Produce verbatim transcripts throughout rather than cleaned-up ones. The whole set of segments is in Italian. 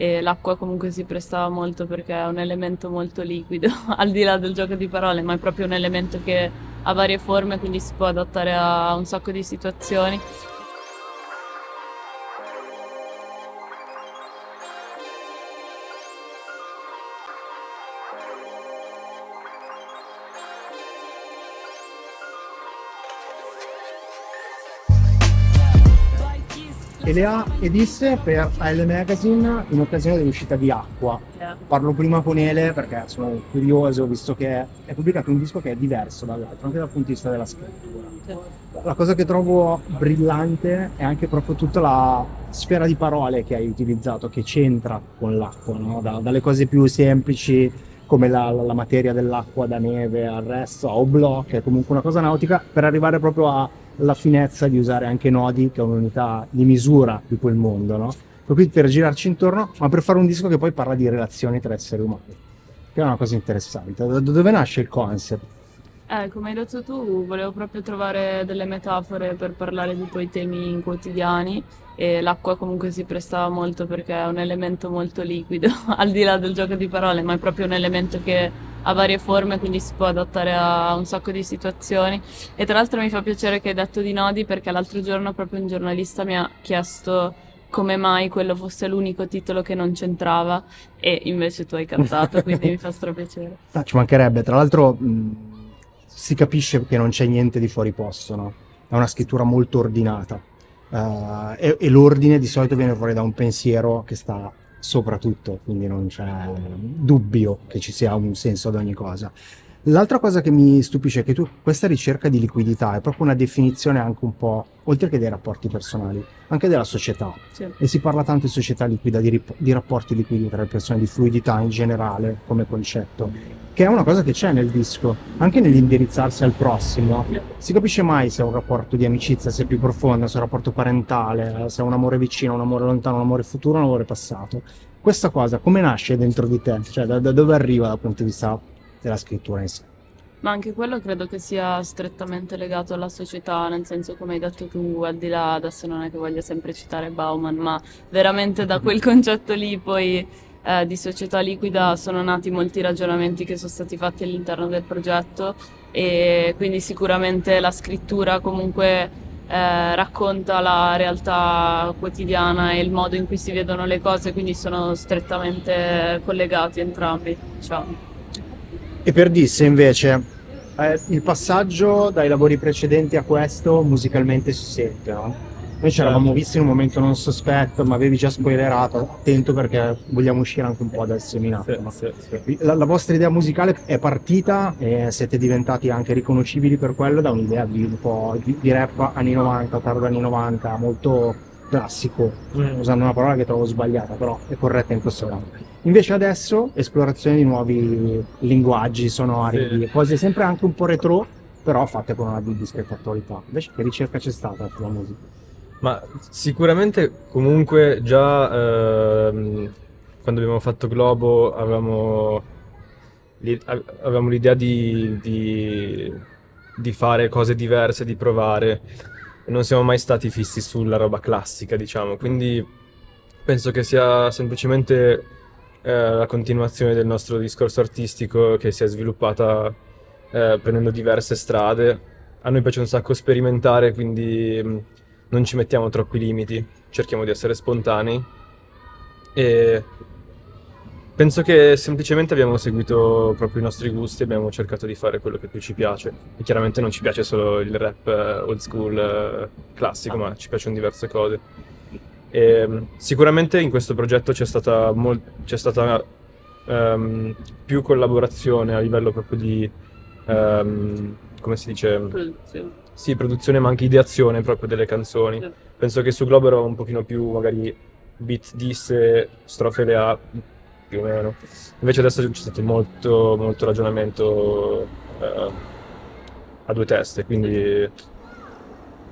e l'acqua comunque si prestava molto perché è un elemento molto liquido, al di là del gioco di parole, ma è proprio un elemento che ha varie forme, quindi si può adattare a un sacco di situazioni. Elea e Disse per L Magazine in occasione dell'uscita di Acqua. Yeah. Parlo prima con Ele perché sono curioso, visto che è pubblicato un disco che è diverso dall'altro, anche dal punto di vista della scrittura. Yeah. La cosa che trovo brillante è anche proprio tutta la sfera di parole che hai utilizzato, che c'entra con l'acqua, no? da, dalle cose più semplici come la, la, la materia dell'acqua da neve al resto, a oblò, che è comunque una cosa nautica, per arrivare proprio a la finezza di usare anche nodi, che è un'unità di misura di quel mondo, no? Proprio per girarci intorno, ma per fare un disco che poi parla di relazioni tra esseri umani, che è una cosa interessante. Da dove nasce il concept? Eh, come hai detto tu, volevo proprio trovare delle metafore per parlare di poi temi quotidiani, e l'acqua comunque si prestava molto perché è un elemento molto liquido, al di là del gioco di parole, ma è proprio un elemento che ha varie forme, quindi si può adattare a un sacco di situazioni. E tra l'altro mi fa piacere che hai detto di nodi, perché l'altro giorno proprio un giornalista mi ha chiesto come mai quello fosse l'unico titolo che non c'entrava, e invece tu hai cantato, quindi mi fa strapiacere. Ah, ci mancherebbe, tra l'altro mh, si capisce che non c'è niente di fuori posto, no? È una scrittura molto ordinata, uh, e, e l'ordine di solito viene fuori da un pensiero che sta soprattutto, quindi non c'è dubbio che ci sia un senso ad ogni cosa. L'altra cosa che mi stupisce è che tu, questa ricerca di liquidità è proprio una definizione anche un po', oltre che dei rapporti personali, anche della società. Sì. E si parla tanto di società liquida, di, di rapporti liquidi tra le persone, di fluidità in generale come concetto, che è una cosa che c'è nel disco, anche nell'indirizzarsi al prossimo. Si capisce mai se è un rapporto di amicizia, se è più profondo, se è un rapporto parentale, se è un amore vicino, un amore lontano, un amore futuro, un amore passato. Questa cosa come nasce dentro di te? Cioè da, da dove arriva dal punto di vista della scrittura in sé? Ma anche quello credo che sia strettamente legato alla società, nel senso, come hai detto tu, al di là, adesso non è che voglio sempre citare Bauman, ma veramente da quel concetto lì poi eh, di società liquida sono nati molti ragionamenti che sono stati fatti all'interno del progetto, e quindi sicuramente la scrittura comunque Eh, racconta la realtà quotidiana e il modo in cui si vedono le cose, quindi sono strettamente collegati entrambi, diciamo. E per Disse invece eh, il passaggio dai lavori precedenti a questo musicalmente si sente, no? Noi ci eravamo visti in un momento non sospetto, ma avevi già spoilerato, attento perché vogliamo uscire anche un po' dal seminato. Sì, ma... sì, sì. La, la vostra idea musicale è partita e siete diventati anche riconoscibili per quello da un'idea di un po' di, di rap anni novanta, tardo anni novanta, molto classico, mm. usando una parola che trovo sbagliata, però è corretta in questo caso. Invece adesso esplorazione di nuovi linguaggi sonori, sì. Cose sempre anche un po' retro, però fatte con una discreta attualità. Invece che ricerca c'è stata sulla musica? Ma sicuramente comunque già ehm, quando abbiamo fatto Globo avevamo l'idea di, di, di fare cose diverse, di provare, e non siamo mai stati fissi sulla roba classica, diciamo, quindi penso che sia semplicemente eh, la continuazione del nostro discorso artistico che si è sviluppata eh, prendendo diverse strade. A noi piace un sacco sperimentare, quindi non ci mettiamo troppi limiti, cerchiamo di essere spontanei, e penso che semplicemente abbiamo seguito proprio i nostri gusti, abbiamo cercato di fare quello che più ci piace, e chiaramente non ci piace solo il rap old school classico, ma ci piacciono diverse cose. E sicuramente in questo progetto c'è stata, c'è stata um, più collaborazione a livello proprio di um, come si dice? Produzione. Sì, produzione, ma anche ideazione proprio delle canzoni. Sì. Penso che su Globo era un pochino più magari beat Disse, strofe le A, più o meno. Invece adesso c'è stato molto, molto ragionamento eh, a due teste, quindi,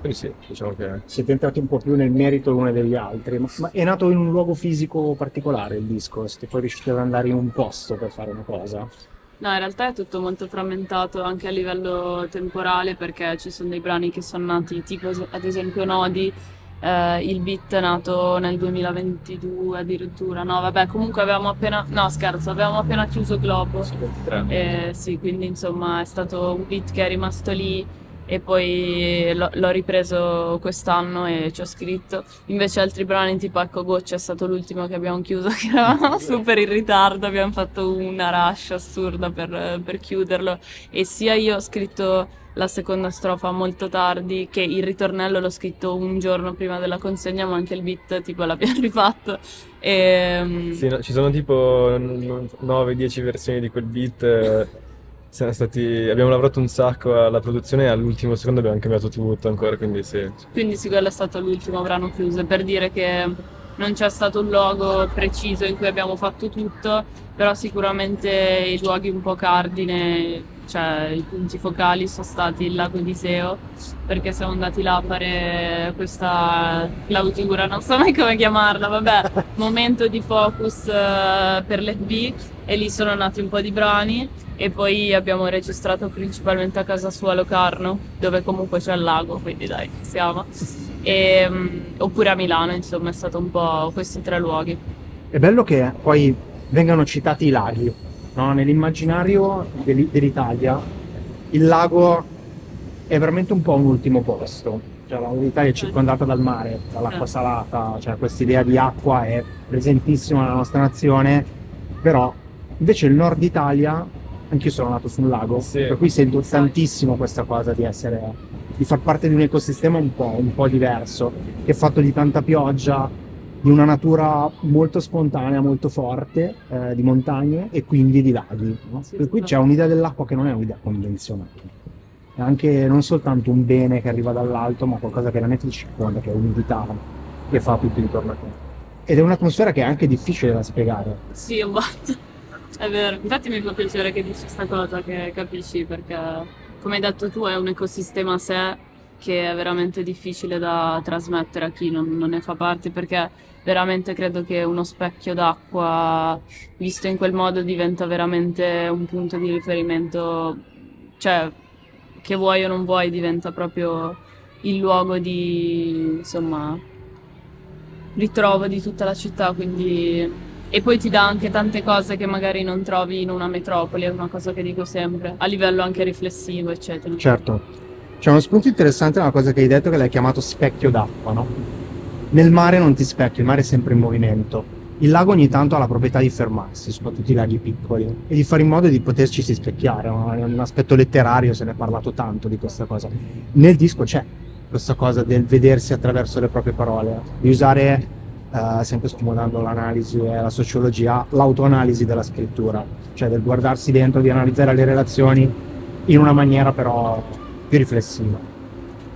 quindi sì, diciamo che... Siete entrati un po' più nel merito l'uno degli altri, ma è nato in un luogo fisico particolare il disco? Siete poi riusciti ad andare in un posto per fare una cosa? No, in realtà è tutto molto frammentato anche a livello temporale, perché ci sono dei brani che sono nati, tipo ad esempio Nodi, eh, il beat nato nel duemilaventidue addirittura, no vabbè, comunque avevamo appena, no scherzo, avevamo appena chiuso Globo, sì, eh, sì, quindi insomma è stato un beat che è rimasto lì e poi l'ho ripreso quest'anno e ci ho scritto. Invece altri brani tipo Acqua Goccia è stato l'ultimo che abbiamo chiuso, che eravamo super in ritardo, abbiamo fatto una rush assurda per, per chiuderlo, e sia io ho scritto la seconda strofa molto tardi, che il ritornello l'ho scritto un giorno prima della consegna, ma anche il beat tipo l'abbiamo rifatto. E... sì, no, ci sono tipo nove dieci versioni di quel beat. Siamo stati, abbiamo lavorato un sacco alla produzione e all'ultimo secondo abbiamo cambiato tutto ancora, quindi sì. Quindi sì, quello è stato l'ultimo brano chiuso, per dire che non c'è stato un luogo preciso in cui abbiamo fatto tutto, però sicuramente i luoghi un po' cardine, cioè i punti focali, sono stati il lago di Iseo, perché siamo andati là a fare questa clausura, non so mai come chiamarla, vabbè, momento di focus uh, per l'Edbee, e lì sono nati un po' di brani e poi abbiamo registrato principalmente a casa sua a Locarno, dove comunque c'è il lago, quindi dai, siamo, e, um, oppure a Milano, insomma, è stato un po' questi tre luoghi. È bello che poi vengano citati i laghi, no? Nell'immaginario dell'Italia il lago è veramente un po' un ultimo posto, cioè l'Italia è circondata dal mare, dall'acqua salata, cioè questa idea di acqua è presentissima nella nostra nazione, però invece il nord Italia, anch'io sono nato su un lago, sì, per cui sento tantissimo questa cosa di essere, di far parte di un ecosistema un po', un po' diverso, che è fatto di tanta pioggia, di una natura molto spontanea, molto forte, eh, di montagne e quindi di laghi, no? Sì, per cui c'è un'idea dell'acqua che non è un'idea convenzionale. È anche non soltanto un bene che arriva dall'alto, ma qualcosa che veramente ti circonda, che è umidità, che fa tutto intorno a te. Ed è un'atmosfera che è anche difficile da spiegare. Sì, ho fatto. È vero. Infatti mi fa piacere che dici questa cosa, che capisci, perché come hai detto tu è un ecosistema a sé che è veramente difficile da trasmettere a chi non, non ne fa parte, perché veramente credo che uno specchio d'acqua visto in quel modo diventa veramente un punto di riferimento, cioè che vuoi o non vuoi diventa proprio il luogo di, insomma, ritrovo di tutta la città, quindi, e poi ti dà anche tante cose che magari non trovi in una metropoli, è una cosa che dico sempre, a livello anche riflessivo, eccetera. Certo, c'è uno spunto interessante, una cosa che hai detto, che l'hai chiamato specchio d'acqua, no? Nel mare non ti specchi, il mare è sempre in movimento, il lago ogni tanto ha la proprietà di fermarsi, soprattutto i laghi piccoli, e di fare in modo di poterci specchiare, è un aspetto letterario, se ne è parlato tanto di questa cosa. Nel disco c'è questa cosa del vedersi attraverso le proprie parole, di usare, eh, sempre scomodando l'analisi e la sociologia, l'autoanalisi della scrittura, cioè del guardarsi dentro, di analizzare le relazioni in una maniera però più riflessiva.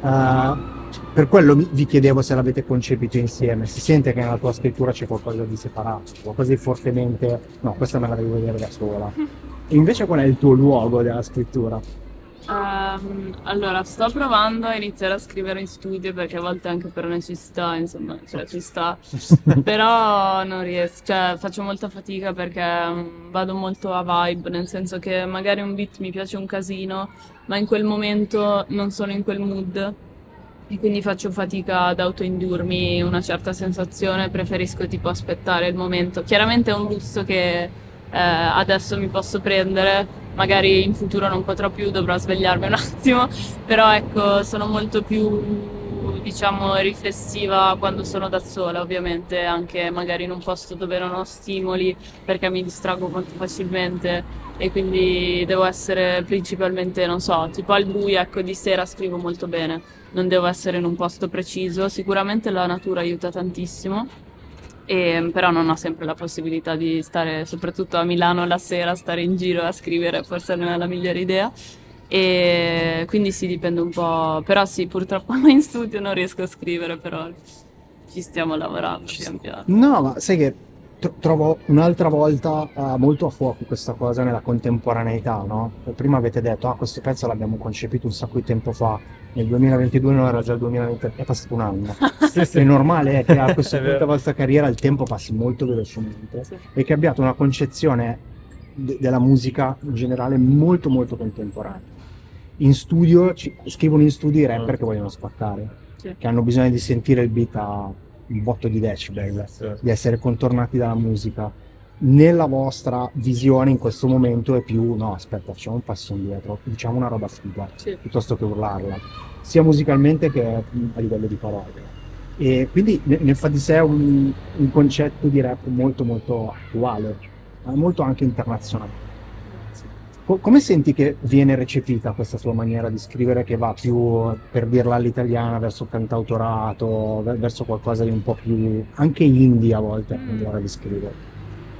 Uh, Per quello vi chiedevo se l'avete concepito insieme, si sente che nella tua scrittura c'è qualcosa di separato, qualcosa di fortemente... no, questa me la devo vedere da sola. E invece qual è il tuo luogo della scrittura? Um, allora, sto provando a iniziare a scrivere in studio, perché a volte anche per necessità, insomma, cioè ci sta, però non riesco, cioè faccio molta fatica perché vado molto a vibe, nel senso che magari un beat mi piace un casino, ma in quel momento non sono in quel mood, e quindi faccio fatica ad autoindurmi una certa sensazione, preferisco tipo aspettare il momento. Chiaramente è un lusso che eh, adesso mi posso prendere, magari in futuro non potrò più, dovrò svegliarmi un attimo, però ecco, sono molto più, diciamo, riflessiva quando sono da sola, ovviamente, anche magari in un posto dove non ho stimoli, perché mi distraggo molto facilmente e quindi devo essere principalmente, non so, tipo al buio, ecco, di sera scrivo molto bene. Non devo essere in un posto preciso, sicuramente la natura aiuta tantissimo, e, però non ho sempre la possibilità di stare, soprattutto a Milano la sera, stare in giro a scrivere, forse non è la migliore idea, e quindi sì, dipende un po', però sì, purtroppo in studio non riesco a scrivere, però ci stiamo lavorando pian piano. No, ma sai che trovo un'altra volta uh, molto a fuoco questa cosa nella contemporaneità, no? Prima avete detto, ah, questo pezzo l'abbiamo concepito un sacco di tempo fa, nel duemilaventidue, non era già il duemilaventi, è passato un anno. Sì, sì. È normale che a questa punto della vostra carriera il tempo passi molto velocemente, sì, e che abbiate una concezione de della musica in generale molto molto contemporanea. In studio, ci scrivono in studio i rapper che vogliono spaccare. sì, che hanno bisogno di sentire il beat a un botto di decibel, sì, sì, di essere contornati dalla musica. Nella vostra visione in questo momento è più, no aspetta, facciamo un passo indietro, diciamo una roba figa, sì, piuttosto che urlarla, sia musicalmente che a livello di parole. E quindi ne fa di sé un, un concetto di rap molto molto attuale, ma molto anche internazionale. Come senti che viene recepita questa sua maniera di scrivere, che va più, per dirla all'italiana, verso cantautorato, verso qualcosa di un po' più anche indie a volte, mm. all'ora di scrivere?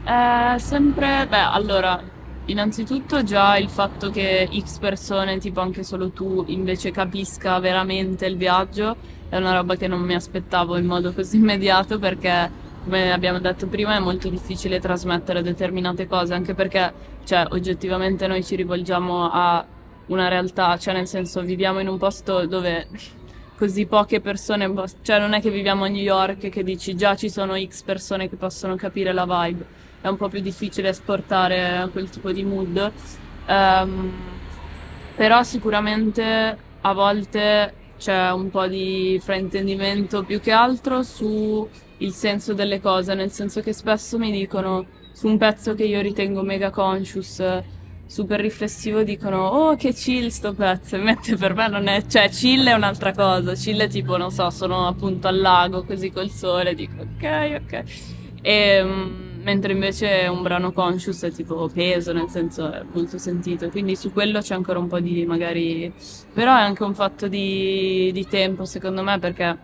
Eh, sempre, beh, allora, innanzitutto già il fatto che X persone, tipo anche solo tu, invece capisca veramente il viaggio, è una roba che non mi aspettavo in modo così immediato, perché, come abbiamo detto prima, è molto difficile trasmettere determinate cose, anche perché, cioè, oggettivamente noi ci rivolgiamo a una realtà, cioè nel senso viviamo in un posto dove così poche persone, cioè non è che viviamo a New York che dici già ci sono X persone che possono capire la vibe, è un po' più difficile esportare quel tipo di mood, um, però sicuramente a volte c'è un po' di fraintendimento più che altro su il senso delle cose, nel senso che spesso mi dicono su un pezzo che io ritengo mega conscious, super riflessivo, dicono oh che chill sto pezzo, mentre per me non è, cioè chill è un'altra cosa, chill è tipo non so, sono appunto al lago così col sole, dico ok ok, e, mentre invece un brano conscious è tipo peso, nel senso è molto sentito, quindi su quello c'è ancora un po' di magari, però è anche un fatto di, di tempo secondo me, perché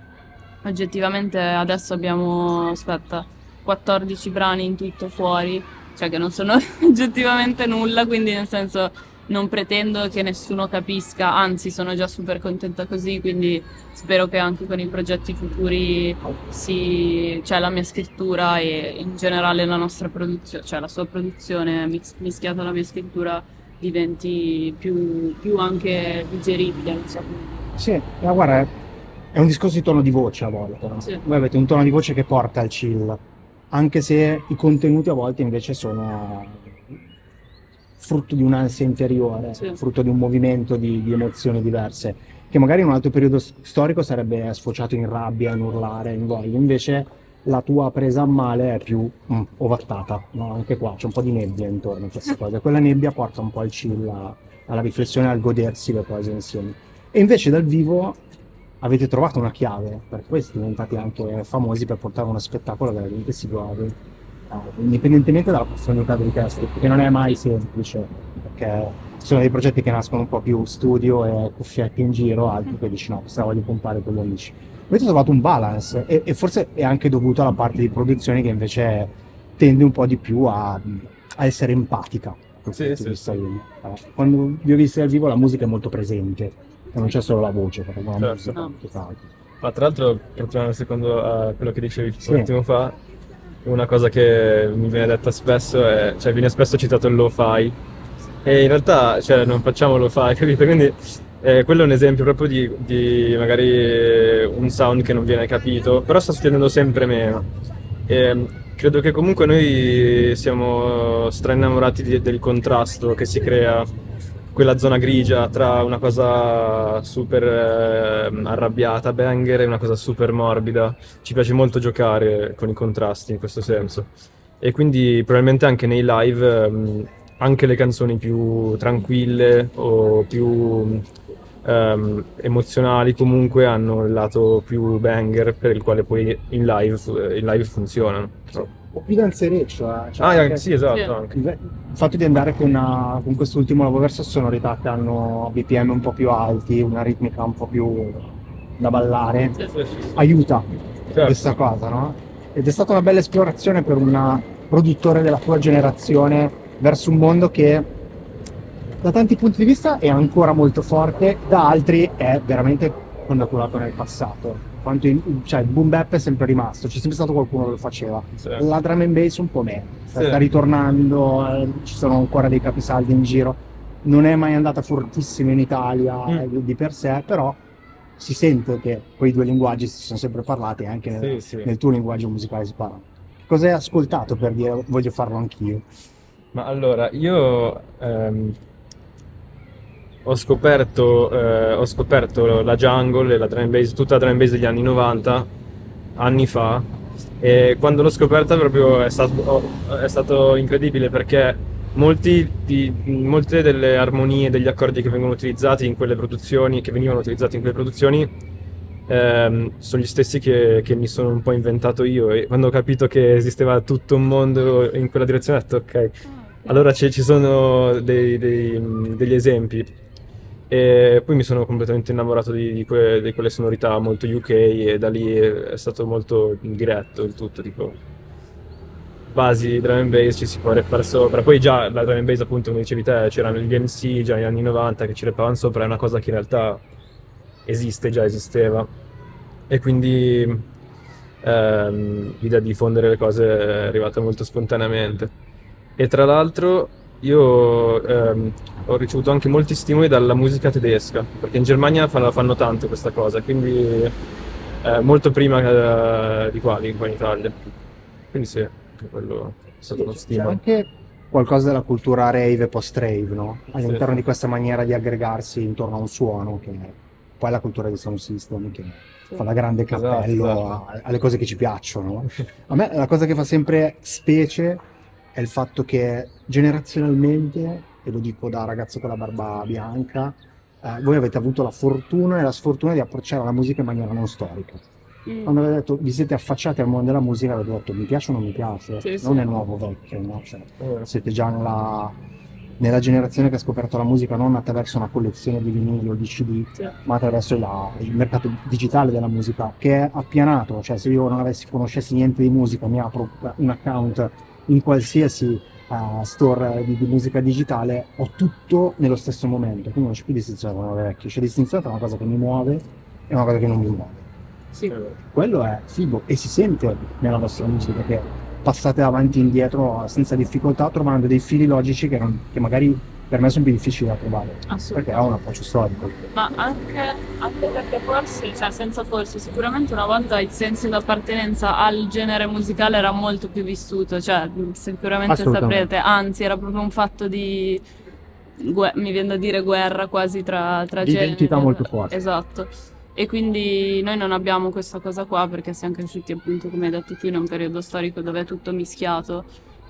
oggettivamente adesso abbiamo, aspetta, quattordici brani in tutto fuori, cioè che non sono oggettivamente nulla, quindi nel senso non pretendo che nessuno capisca, anzi sono già super contenta così, quindi spero che anche con i progetti futuri si, cioè la mia scrittura e in generale la nostra produzione, cioè la sua produzione mischiata alla mia scrittura diventi più, più anche digeribile, insomma. Sì, ma guarda, è un discorso di tono di voce a volte, no? Sì. Voi avete un tono di voce che porta al chill, anche se i contenuti a volte invece sono frutto di un'ansia interiore, sì, frutto di un movimento di, di emozioni diverse, che magari in un altro periodo storico sarebbe sfociato in rabbia, in urlare, in voglia, invece la tua presa a male è più mm, ovattata, no? Anche qua c'è un po' di nebbia intorno a queste cose, quella nebbia porta un po' al chill, a, alla riflessione, al godersi le cose insieme. E invece dal vivo avete trovato una chiave, perché poi siete diventati anche famosi per portare uno spettacolo veramente si gode, indipendentemente dalla profondità dei testi, che non è mai semplice, perché sono dei progetti che nascono un po' più studio e cuffiette in giro, altri che dici no, questa la voglio pompare con gli amici. Avete trovato un balance e, e forse è anche dovuto alla parte di produzione che invece tende un po' di più a, a essere empatica. Sì, sì, sì. Quando vi ho visto dal vivo la musica è molto presente. Non c'è solo la voce, perché non è certo. Ma tra l'altro, continuando secondo a quello che dicevi sì. un attimo fa, una cosa che mi viene detta spesso è, cioè viene spesso citato il lo-fi, e in realtà cioè, non facciamo lo-fi, capito? Quindi eh, quello è un esempio proprio di, di magari un sound che non viene capito, però sta succedendo sempre meno. E credo che comunque noi siamo strainnamorati di, del contrasto che si crea, quella zona grigia tra una cosa super eh, arrabbiata, banger, e una cosa super morbida. Ci piace molto giocare con i contrasti in questo senso. E quindi probabilmente anche nei live ehm, anche le canzoni più tranquille o più ehm, emozionali comunque hanno il lato più banger, per il quale poi in live, in live funzionano. No? O più danzereccio, eh. Cioè, ah, sì, esatto. Sì. Anche. Il fatto di andare con, una, con quest'ultimo lavoro verso sonorità che hanno B P M un po' più alti, una ritmica un po' più da ballare, sì, sì, sì. aiuta certo. questa cosa, no? Ed è stata una bella esplorazione per un produttore della tua generazione verso un mondo che da tanti punti di vista è ancora molto forte, da altri è veramente condaculato nel passato. Quanto il, cioè il boom bap è sempre rimasto, c'è sempre stato qualcuno che lo faceva, sì. la drum and bass un po' meno, sta sì. ritornando, eh, ci sono ancora dei capisaldi in giro, non è mai andata fortissimo in Italia mm. eh, di per sé, però si sente che quei due linguaggi si sono sempre parlati e anche nel, sì, sì. nel tuo linguaggio musicale si parla. Cosa hai ascoltato per dire voglio farlo anch'io? Ma allora, io... Ehm... ho scoperto, eh, ho scoperto la jungle e la drum and bass, tutta la drum and bass degli anni novanta, anni fa, e quando l'ho scoperta proprio è stato, è stato incredibile, perché molti di, molte delle armonie, degli accordi che vengono utilizzati in quelle produzioni, che venivano utilizzati in quelle produzioni, ehm, sono gli stessi che, che mi sono un po' inventato io, e quando ho capito che esisteva tutto un mondo in quella direzione ho detto ok, allora ci sono dei, dei, degli esempi, e poi mi sono completamente innamorato di, di, que, di quelle sonorità molto U K, e da lì è stato molto diretto il tutto, tipo basi drum and bass ci si può repare sopra. Poi già la drum and bass, appunto, come dicevi te, c'erano gli M C già negli anni novanta che ci repavano sopra, è una cosa che in realtà esiste, già esisteva, e quindi ehm, l'idea di diffondere le cose è arrivata molto spontaneamente. E tra l'altro io ehm, ho ricevuto anche molti stimoli dalla musica tedesca, perché in Germania fanno, fanno tanto questa cosa, quindi eh, molto prima eh, di qua, di qua in Italia, quindi sì, quello è stato uno stimolo. Anche qualcosa della cultura rave e post-rave, no? All'interno sì, di questa maniera di aggregarsi intorno a un suono, che poi è la cultura del sound system, che sì, fa da grande cappello, esatto, esatto, alle cose che ci piacciono. A me la cosa che fa sempre specie è il fatto che generazionalmente, e lo dico da ragazzo con la barba bianca, eh, voi avete avuto la fortuna e la sfortuna di approcciare la musica in maniera non storica. Quando avete detto, vi siete affacciati al mondo della musica, avete detto mi piace o non mi piace, sì, non sì, è nuovo vecchio, no? Cioè, siete già nella, nella generazione che ha scoperto la musica non attraverso una collezione di vinili o di C D, sì, ma attraverso la, il mercato digitale della musica, che è appianato. Cioè, se io non avessi, conoscessi niente di musica, mi apro un account in qualsiasi uh, store di, di musica digitale, ho tutto nello stesso momento, quindi non c'è più distinzione tra nuovo e vecchio, c'è distinzione tra una cosa che mi muove e una cosa che non mi muove. Sì. Quello è figo, e si sente nella vostra musica che passate avanti e indietro senza difficoltà, trovando dei fili logici che, non, che magari per me sono più difficili da trovare, perché ha un approccio storico. Ma anche, anche perché forse, cioè senza forse, sicuramente una volta il senso di appartenenza al genere musicale era molto più vissuto, cioè sicuramente saprete, anzi era proprio un fatto di... mi viene da dire guerra quasi tra, tra generi. Identità molto forte. Esatto. E quindi noi non abbiamo questa cosa qua, perché siamo cresciuti, appunto, come hai detto tu, in un periodo storico dove è tutto mischiato,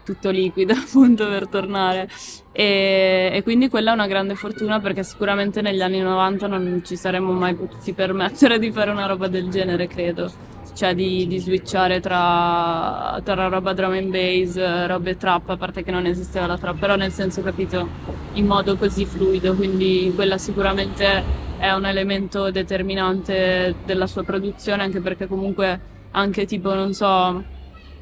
tutto liquido, appunto, per tornare. E, e quindi quella è una grande fortuna, perché sicuramente negli anni novanta non ci saremmo mai potuti permettere di fare una roba del genere, credo. Cioè di, di switchare tra, tra roba drum and bass, robe trap, a parte che non esisteva la trap, però nel senso, capito, in modo così fluido, quindi quella sicuramente... è un elemento determinante della sua produzione, anche perché comunque anche tipo, non so,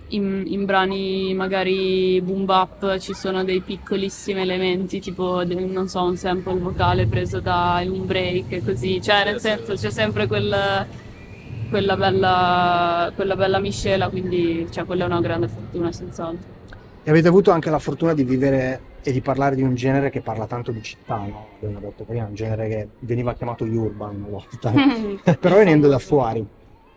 in, in brani magari boom bap ci sono dei piccolissimi elementi, tipo del, non so, un sample vocale preso da un break e così, cioè nel senso c'è sempre quel, quella, bella, quella bella miscela, quindi cioè, quella è una grande fortuna senz'altro. E avete avuto anche la fortuna di vivere e di parlare di un genere che parla tanto di città, no? Abbiamo detto prima, un genere che veniva chiamato urban una volta, però venendo da fuori,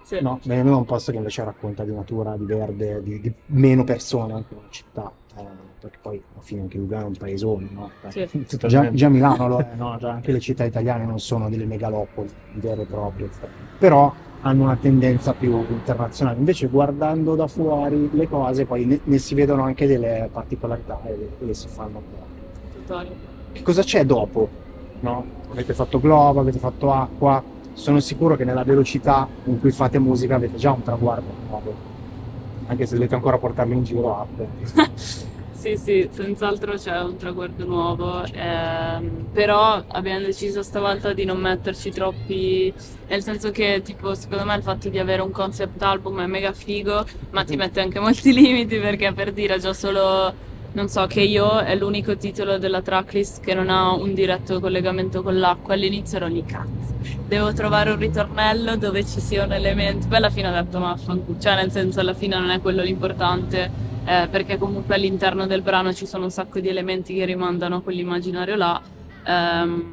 sì, no? Venendo da un posto che invece racconta di natura, di verde, di, di meno persone, anche una città, eh, perché poi alla fine anche Lugano è un paesone, no? Sì. Già, già Milano lo è, no? Già anche le città italiane non sono delle megalopoli vere e proprie, però hanno una tendenza più internazionale. Invece guardando da fuori le cose poi ne, ne si vedono anche delle particolarità e le, le si fanno proprio. Cosa c'è dopo? No? Avete fatto Globo, avete fatto Acqua, sono sicuro che nella velocità in cui fate musica avete già un traguardo nuovo, anche se dovete ancora portarlo in giro a Sì, sì, senz'altro c'è un traguardo nuovo, ehm, però abbiamo deciso stavolta di non metterci troppi, nel senso che tipo secondo me il fatto di avere un concept album è mega figo, ma ti mette anche molti limiti, perché per dire già solo, non so, che io è l'unico titolo della tracklist che non ha un diretto collegamento con l'acqua, all'inizio ero lì, cazzo, devo trovare un ritornello dove ci sia un elemento, poi alla fine ho detto ma affanculo, cioè nel senso alla fine non è quello l'importante. Eh, perché comunque all'interno del brano ci sono un sacco di elementi che rimandano a quell'immaginario là, ehm,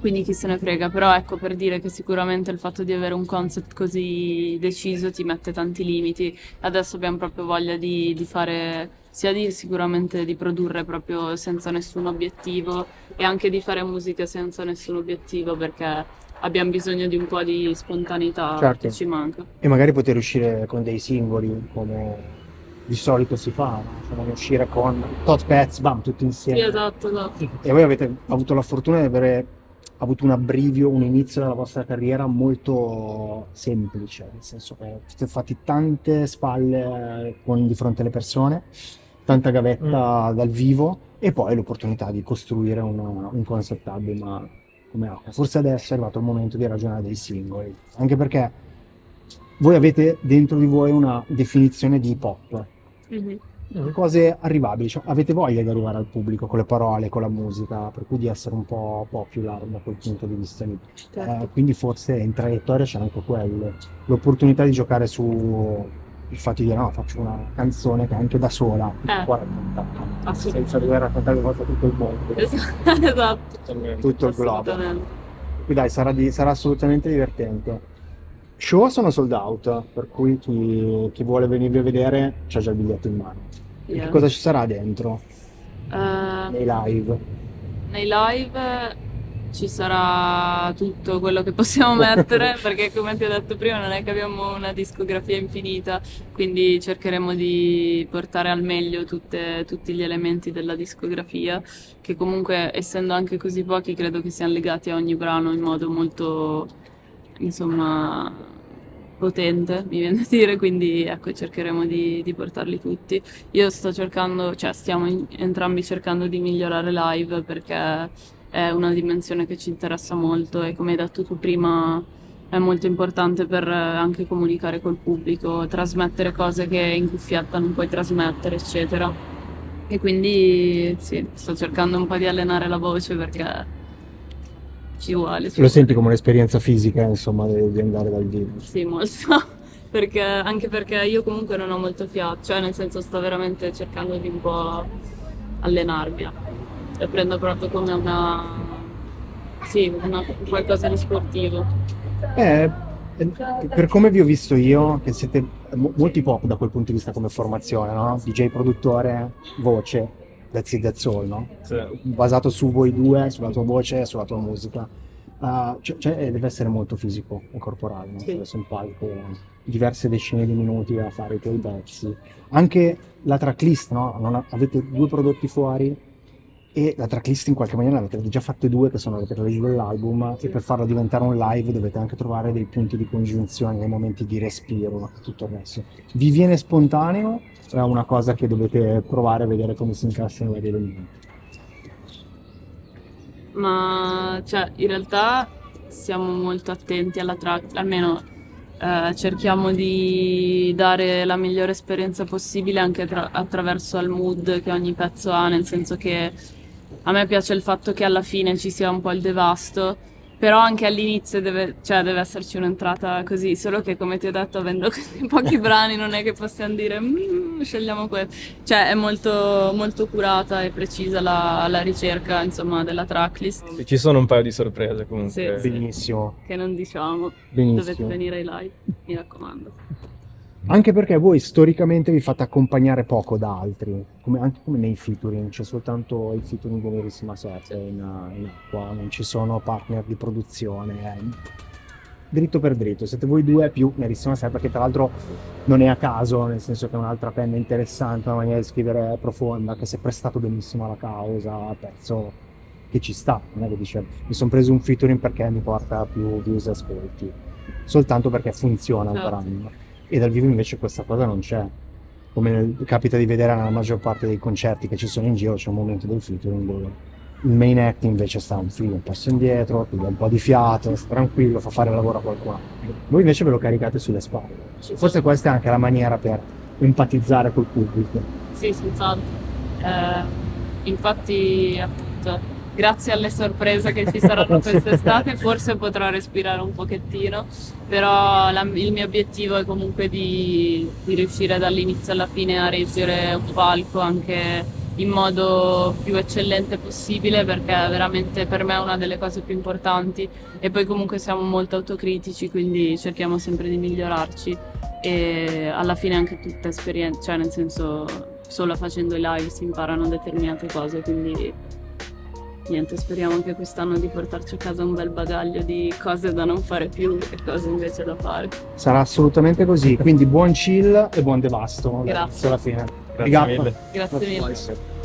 quindi chi se ne frega, però ecco, per dire che sicuramente il fatto di avere un concept così deciso ti mette tanti limiti. Adesso abbiamo proprio voglia di, di fare sia di sicuramente di produrre proprio senza nessun obiettivo e anche di fare musica senza nessun obiettivo, perché abbiamo bisogno di un po' di spontaneità, certo, che ci manca. E magari poter uscire con dei singoli come di solito si fa, no? Uscire con tot pezzi, bam, tutti insieme. Sì, esatto, esatto. E voi avete avuto la fortuna di avere avuto un abbrivio, un inizio della vostra carriera molto semplice, nel senso che siete fatti tante spalle con, di fronte alle persone, tanta gavetta mm. dal vivo e poi l'opportunità di costruire una, un concept album come Acqua. Forse adesso è arrivato il momento di ragionare dei singoli, anche perché voi avete dentro di voi una definizione di hip hop, mm-hmm. cose arrivabili, cioè avete voglia di arrivare al pubblico con le parole, con la musica, per cui di essere un po' popular da quel punto di vista lì. Certo. Eh, quindi forse in traiettoria c'è anche quello, l'opportunità di giocare sul fatto di dire no, faccio una canzone che anche da sola eh. può raccontare, senza dover raccontare una volta tutto il mondo. Esatto. Tutto il globo. Quindi dai, sarà, di, sarà assolutamente divertente. Show sono sold out, per cui chi, chi vuole venirvi a vedere c'ha già il biglietto in mano. Yeah. Che cosa ci sarà dentro? Uh, nei live? Nei live ci sarà tutto quello che possiamo mettere, perché come ti ho detto prima non è che abbiamo una discografia infinita, quindi cercheremo di portare al meglio tutte, tutti gli elementi della discografia, che comunque essendo anche così pochi credo che siano legati a ogni brano in modo molto, insomma, potente, mi viene a dire, quindi ecco, cercheremo di, di portarli tutti. Io sto cercando, cioè stiamo in, entrambi cercando di migliorare live, perché è una dimensione che ci interessa molto e, come hai detto tu prima, è molto importante per anche comunicare col pubblico, trasmettere cose che in cuffietta non puoi trasmettere, eccetera. E quindi sì, sto cercando un po' di allenare la voce, perché ci vuole. Lo senti come un'esperienza fisica, insomma, di andare dal vivo? Sì, molto, perché, anche perché io comunque non ho molto fiato, cioè nel senso sto veramente cercando di un po' allenarmi, la prendo proprio come una, sì, una, qualcosa di sportivo. Eh, per come vi ho visto io, che siete molti pop da quel punto di vista come formazione, no? D J, produttore, voce. That's it, that's all, no? Sì. Basato su voi due, sulla tua voce, sulla tua musica. Uh, cioè, cioè deve essere molto fisico e corporale, no? Sì. Adesso in palco diverse decine di minuti a fare i tuoi pezzi. Anche la tracklist, no? Non ha, avete due prodotti fuori e la tracklist in qualche maniera l'avete già fatte due, che sono le tracklist dell'album, sì. E per farlo diventare un live dovete anche trovare dei punti di congiunzione, dei momenti di respiro, tutto adesso. Vi viene spontaneo? È una cosa che dovete provare a vedere come si incassano i vari elementi. Ma cioè, in realtà siamo molto attenti alla track, almeno eh, cerchiamo di dare la migliore esperienza possibile anche tra attraverso il mood che ogni pezzo ha, nel senso che a me piace il fatto che alla fine ci sia un po' il devasto, però anche all'inizio deve, cioè, deve esserci un'entrata così, solo che, come ti ho detto, avendo così pochi brani non è che possiamo dire mm, scegliamo questo, cioè è molto, molto curata e precisa la, la ricerca, insomma, della tracklist. E ci sono un paio di sorprese comunque. Sì, benissimo. Sì, che non diciamo. Benissimo. Dovete venire ai live, mi raccomando. Anche perché voi storicamente vi fate accompagnare poco da altri, come, anche come nei featuring, c'è soltanto il featuring di Nerissima Sette in, in Acqua, non ci sono partner di produzione, eh. Dritto per dritto, siete voi due più Nerissima Sette, perché tra l'altro non è a caso, nel senso che è un'altra penna interessante, una maniera di scrivere profonda, che si è prestato benissimo alla causa, pezzo che ci sta, non è che dice mi sono preso un featuring perché mi porta più views e ascolti, soltanto perché funziona il brano. E dal vivo invece questa cosa non c'è, come nel, capita di vedere nella maggior parte dei concerti che ci sono in giro, c'è un momento del featuring dove il main act invece sta un filo un passo indietro, quindi un po' di fiato, sta tranquillo, fa fare il lavoro a qualcuno. Voi invece ve lo caricate sulle spalle, sì, forse sì. Questa è anche la maniera per empatizzare col pubblico. Sì, senz'altro, eh, infatti appunto grazie alle sorprese che ci saranno quest'estate forse potrò respirare un pochettino, però la, il mio obiettivo è comunque di, di riuscire dall'inizio alla fine a reggere un palco anche in modo più eccellente possibile, perché veramente per me è una delle cose più importanti, e poi comunque siamo molto autocritici, quindi cerchiamo sempre di migliorarci e alla fine anche tutta esperienza, cioè nel senso solo facendo i live si imparano determinate cose, quindi niente, speriamo anche quest'anno di portarci a casa un bel bagaglio di cose da non fare più e cose invece da fare. Sarà assolutamente così, quindi buon chill e buon devasto. Grazie alla fine. Grazie mille. Grazie mille.